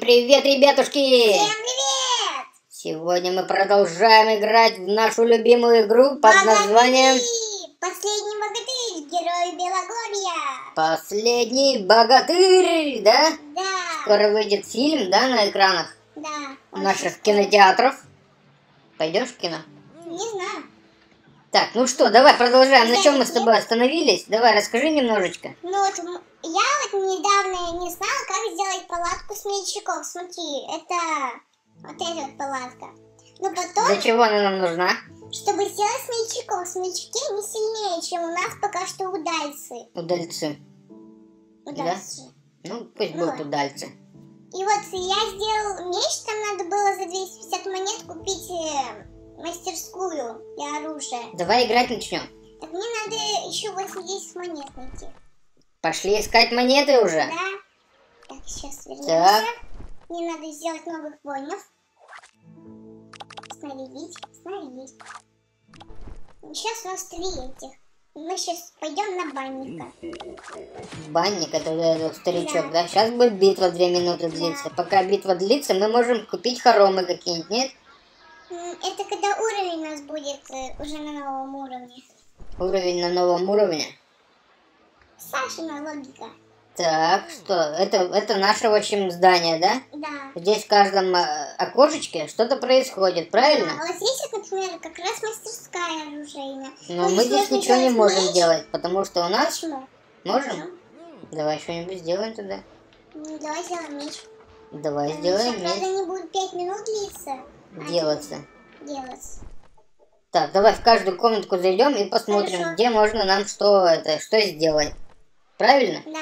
Привет, ребятушки! Всем привет! Сегодня мы продолжаем играть в нашу любимую игру под названием... Последний богатырь, Герои Белогорья! Последний богатырь, да? Да! Скоро выйдет фильм, да, на экранах? Да. У наших кинотеатров. Пойдешь в кино? Не знаю. Так, ну что, давай продолжаем. На чем мы с тобой остановились? Давай, расскажи немножечко. Ну вот, я вот недавно не знала, как сделать палатку с мельчаков. Смотри, это вот эта вот палатка. Но потом... Для чего она нам нужна? Чтобы сделать смельчаков. Смельчаки не сильнее, чем у нас пока что удальцы. Удальцы. Удальцы. Да? Ну, пусть будут удальцы. И вот я сделал меч, там надо было за 250 монет купить... мастерскую для оружия. Давай играть начнем. Так мне надо еще 80 монет найти. Пошли искать монеты уже. Да. Так, сейчас вернемся. Мне надо сделать новых воинов. Снарядить, снарядить. Сейчас у нас 3 этих. Мы сейчас пойдем на банника. Банник, это этот старичок, да? Сейчас будет битва 2 минуты длиться. Пока битва длится, мы можем купить хоромы какие-нибудь, нет? Это когда уровень у нас будет уже на новом уровне. Уровень на новом уровне? Сашина логика. Так, что? Это наше, в общем, здание, да? Да. Здесь в каждом окошечке что-то происходит, правильно? Да, вот здесь, например, как раз мастерская оружейная. Но мы здесь ничего не можем делать, потому что у нас... Почему? Можем? Давай что-нибудь сделаем тогда. Ну, давай сделаем меч. Давай сделаем меч. Правда, не будет 5 минут длиться. Делаться. Так, давай в каждую комнатку зайдем и посмотрим, где можно нам что сделать. Правильно? Да.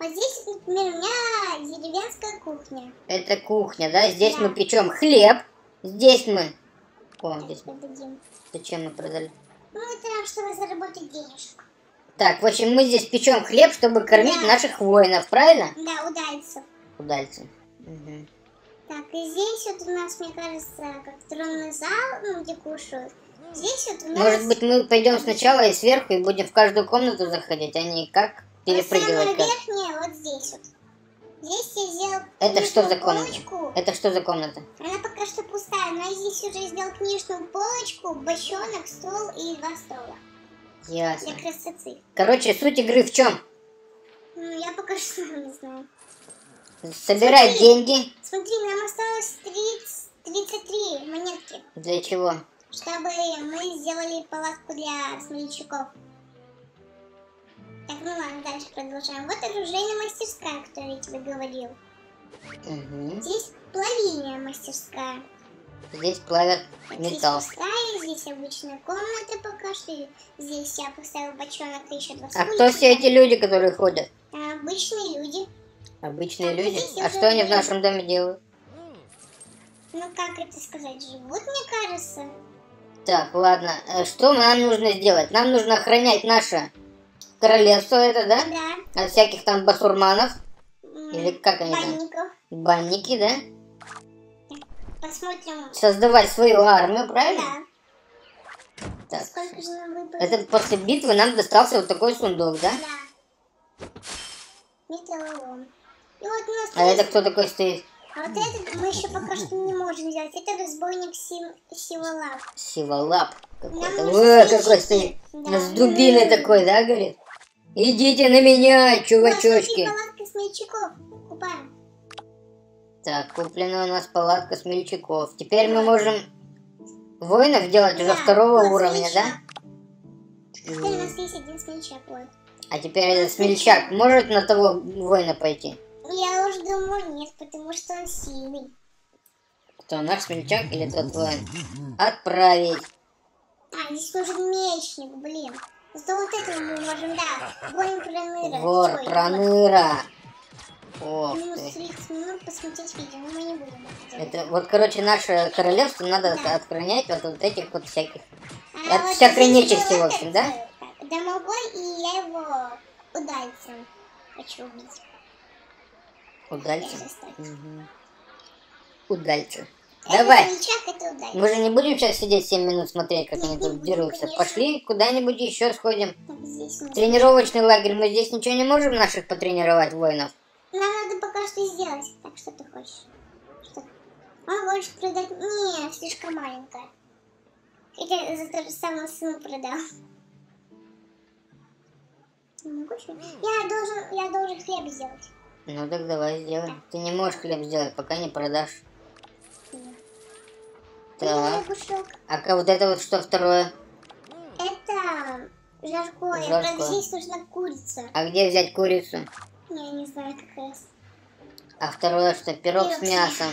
Вот здесь, например, у меня деревенская кухня. Это кухня, да? Здесь мы печем хлеб. Здесь мы... О, здесь продадим. Зачем мы продали? Ну, это нам, чтобы заработать денежку. Так, в общем, мы здесь печем хлеб, чтобы кормить наших воинов, правильно? Да, удальцев. Удальцев. Угу. Так, и здесь вот у нас, мне кажется, как тронный зал, ну, где кушают. Здесь вот у нас... Может быть, мы пойдем сначала и сверху, и будем в каждую комнату заходить, а не как перепрыгивать. Вот самая верхняя, вот здесь вот. Здесь я сделал... Это что за комната? Это что за комната? Она пока что пустая, но я здесь уже сделал книжную полочку, бочонок, стол и 2 стола. Ясно. Для красоты. Короче, суть игры в чем? Ну, я пока что не знаю. Собирай деньги. Смотри, нам осталось 33 монетки. Для чего? Чтобы мы сделали палатку для смельчаков. Так, ну ладно, дальше продолжаем. Вот оружейная мастерская, о которой я тебе говорил. Угу. Здесь плавильная мастерская. Здесь плавят металл. Здесь пустая, здесь обычная комната пока что. Здесь я поставил бочонок и еще 2 стулья. А кто все эти люди, которые ходят? Обычные люди. Обычные люди? А что они в нашем доме делают? Ну, как это сказать, живут, мне кажется. Так, ладно. Что нам нужно сделать? Нам нужно охранять наше королевство, это, да? Да. От всяких там басурманов. Или как они там? Банников. Банники, да? Посмотрим. Создавать свою армию, правильно? Да. Так. Сколько же нам выпало? Это после битвы нам достался вот такой сундук, да? Да. Металлолом. И вот у нас это кто такой стоит? А вот этот мы еще пока что не можем взять. Это разбойник Сивалап. Сивалап какой-то. Какой стоит. Да. С дубиной такой, да, говорит? Идите на меня, чувачочки. У нас палатка смельчаков. Купаем. Так, куплена у нас палатка смельчаков. Теперь мы можем воинов делать уже 2 уровня, да? Теперь у нас есть 1 смельчак. А теперь этот смельчак может на того воина пойти? Я уже думаю, нет, потому что он сильный. Кто, наш смельчак или тот воин? Отправить. А, здесь нужен мечник, блин. Зато вот этого мы можем, да. Воин проныра. Вор проныра. Ох ты. Минус 30 минут посмотреть видео, но мы не будем это делать. Это, вот, короче, наше королевство надо охранять вот этих вот всяких. От всякой нечисти, в общем, да? Домовой, и я его удальцем хочу убить. Удальцем? Угу. Удальцем. Давай. Мы же не будем сейчас сидеть 7 минут смотреть, как они тут дерутся. Конечно. Пошли куда-нибудь еще сходим. Тренировочный лагерь. Мы здесь ничего не можем наших потренировать воинов. Нам надо пока что сделать. Так, Что ты хочешь? Что? А, хочешь продать? Не, слишком маленькая. Хотя за то же самое сыну продал. Не могу, что ли? Я должен хлеб сделать. Ну так давай сделай. Да. Ты не можешь хлеб сделать, пока не продашь. Да. Так. А вот это вот что второе? Это жаркое. Правда, здесь нужна курица. А где взять курицу? Я не знаю, как раз. А второе что? Пирог с мясом.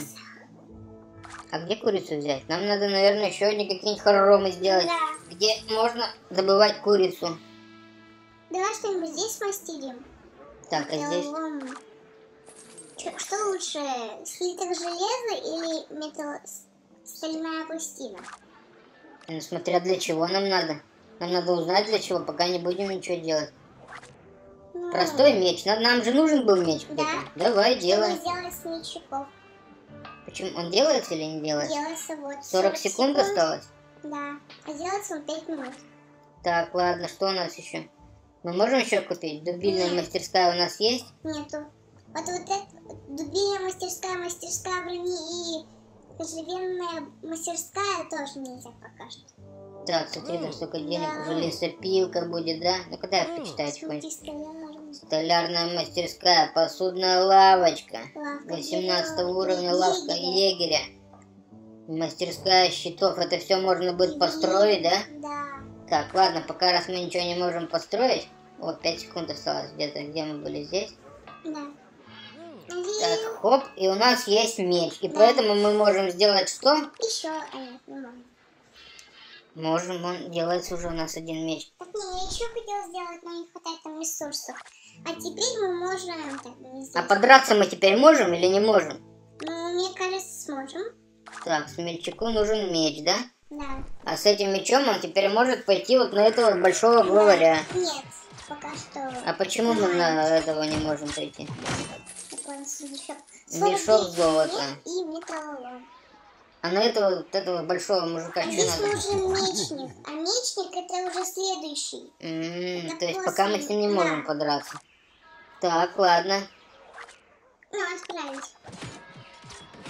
А где курицу взять? Нам надо, наверное, еще одни какие-нибудь хоромы сделать. Да. Где можно добывать курицу? Давай что-нибудь здесь мастерим. Так, а здесь? Что лучше, слиток железа или стальная пластина? Ну, смотря для чего нам надо. Нам надо узнать для чего, пока не будем ничего делать. Ну, простой меч. Нам же нужен был меч. Да. Давай, делай. Почему? Он делается или не делается? Делается вот. 40 секунд осталось? Да. А делается он 5 минут. Так, ладно, что у нас еще? Мы можем еще купить? Дубильная мастерская у нас есть? Нету. Вот это дубильная мастерская, мастерская брони и живенная мастерская тоже нельзя пока что. Так, смотри, там столько денег, уже лесопилка будет, да? Ну когда я почитаю тихонечко? Столярная мастерская, посудная лавочка. 18 уровня, лавка егеря. Мастерская щитов, это все можно будет построить, да? Да. Так, ладно, пока раз мы ничего не можем построить. Вот, 5 секунд осталось где-то, где мы были здесь. Да. Так, хоп, и у нас есть меч. И поэтому мы можем сделать что? Еще можем, он делается уже у нас один меч. Так, не, я еще хотела сделать, но не хватает там ресурсов. А теперь мы можем... Так, а подраться мы теперь можем или не можем? Ну, мне кажется, сможем. Так, смельчаку нужен меч, да? Да. А с этим мечом он теперь может пойти вот на этого большого главаря. Нет, пока что... А почему мы на этого не можем пойти? Мешок золота. И металлолом. А на этого, вот этого большого мужика что надо? Здесь нужен мечник, а мечник это уже следующий. То есть пока мы с ним не можем подраться. Так, ладно. Ну, отправить.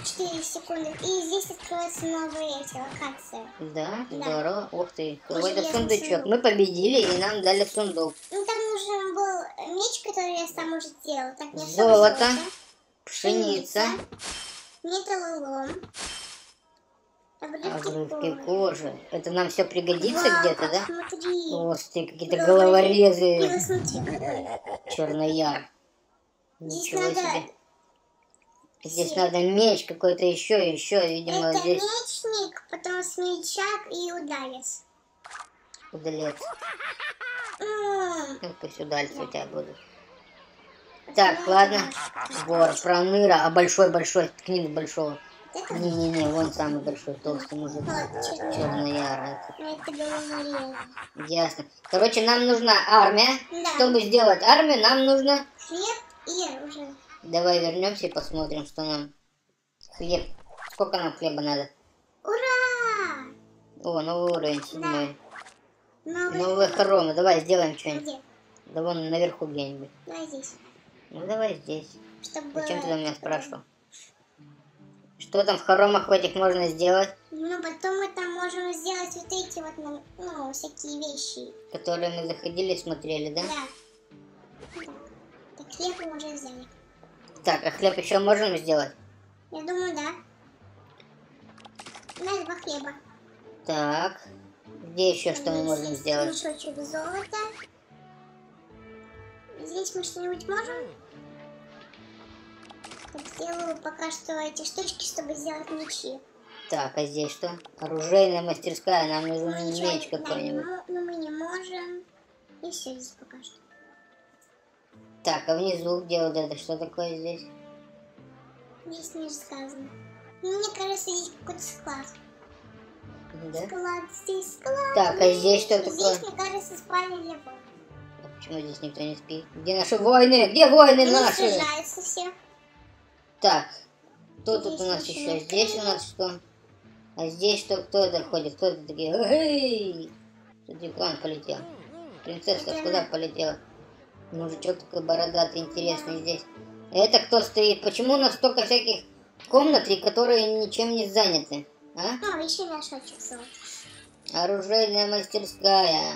4 секунды. И здесь откроются новые эти локации. Да? Здорово. Ух ты. Какой-то сундучок. Мы победили и нам дали сундук. Ну, там нужен был меч, который я сам уже сделал. Так, золото. Пшеница. Металлолом. Обрывки кожи. Это нам все пригодится где-то, да? Смотри. Острые какие-то головорезы. Чернояр. Ничего себе. Здесь надо меч какой-то еще, видимо, это здесь... мечник, потом с меча и удалец. Удалец. Ну, пусть удальцы у тебя будут. Так, ладно. Вор, проныра, а большой, ткни на большого. Не-не-не, вон самый большой, толстый мужик. Черный яр. Ясно. Короче, нам нужна армия. Да. Чтобы сделать армию, нам нужно... Хлеб и оружие. Давай вернемся и посмотрим, что нам. Хлеб. Сколько нам хлеба надо? Ура! О, новый уровень, 7. Да. Новая корона. Давай сделаем что-нибудь. Да вон наверху где-нибудь. Давай здесь. Ну давай здесь. Чтобы... Зачем ты меня спрашивал? Что там в хоромах в этих можно сделать? Ну, потом мы там можем сделать вот эти вот, ну, всякие вещи. Которые мы заходили и смотрели, да? Да. Так, хлеб мы уже взяли. Так, а хлеб еще можем сделать? Я думаю, да. На 2 хлеба. Так, где еще что мы можем сделать? Мешочек золота. Здесь мы что-нибудь можем? Сделаю пока что эти штучки, чтобы сделать мечи. Так, а здесь что? Оружейная мастерская, нам нужен меч какой-нибудь. Но мы не можем. И все здесь пока что. Так, а внизу где вот это? Что такое здесь? Здесь не рассказано. Мне кажется, здесь какой-то склад. Да? Склад, здесь склад. Так, а здесь что такое? Здесь, мне кажется, спальня для воинов. А почему здесь никто не спит? Где наши воины? Где воины наши? Они сражаются все. Так, кто тут у нас еще? Здесь у нас что? А здесь что? Кто это ходит? Кто это такие? Эй! Тут экран полетел. Принцесса куда полетела? Мужичок такой бородатый, интересный здесь. Это кто стоит? Почему у нас столько всяких комнат, которые ничем не заняты? А еще мешочек золота. Оружейная мастерская.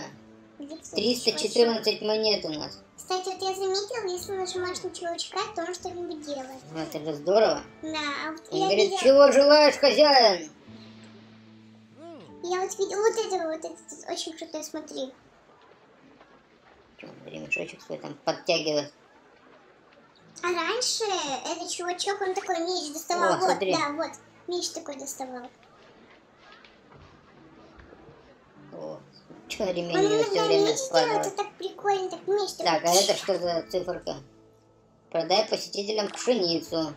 314 монет у нас. Кстати, вот я заметила, если нажимаешь на чувачка, то он что-нибудь делает. Вот это здорово. Да. Вот он говорит, чего желаешь, хозяин? Я вот видела вот это очень круто, смотри. Мешочек свой там подтягивает. А раньше этот чувачок, он такой меч доставал. О, вот, смотри. Да, вот, меч такой доставал. О, что ремень у него все время складывает. Это так прикольно, так меч такой. Так, а это что за циферка? Продай посетителям пшеницу.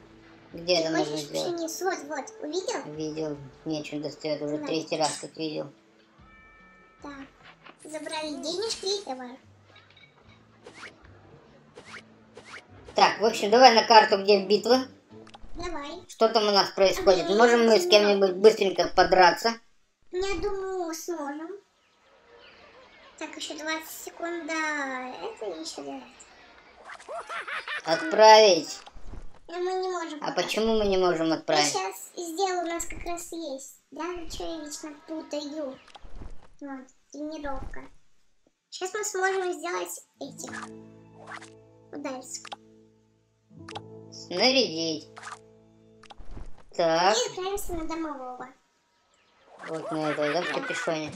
Где это можно сделать? Пшеницу, вот, увидел? Видел, меч он достает, уже да. 3-й раз как видел. Так, забрали денежки и товар. Так, в общем, давай на карту, где битва. Давай. Что там у нас происходит? Можем мы с кем-нибудь быстренько подраться? Я думаю, сможем. Так, еще 20 секунд, да. Это еще 9. Отправить. Но мы не можем. А почему мы не можем отправить? Сейчас сделал, у нас как раз есть. Да, что я вечно путаю. Вот, тренировка. Сейчас мы сможем сделать этих. Удальцев. Снарядить. Так. И отправимся на домового. Вот на этого, да, в капюшоне.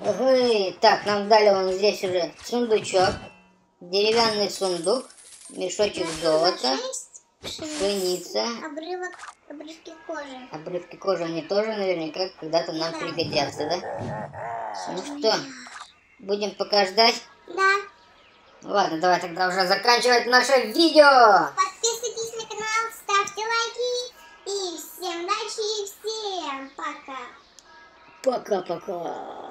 Ага, так, нам дали вон здесь уже сундучок. Деревянный сундук. Мешочек золота. Пшеница. Обрывки кожи. Обрывки кожи, они тоже наверняка когда-то нам пригодятся, да? Ну что, будем пока ждать? Да. Ладно, давай тогда уже заканчивать наше видео. Подписывайтесь на канал, ставьте лайки. И всем удачи, и всем пока. Пока-пока.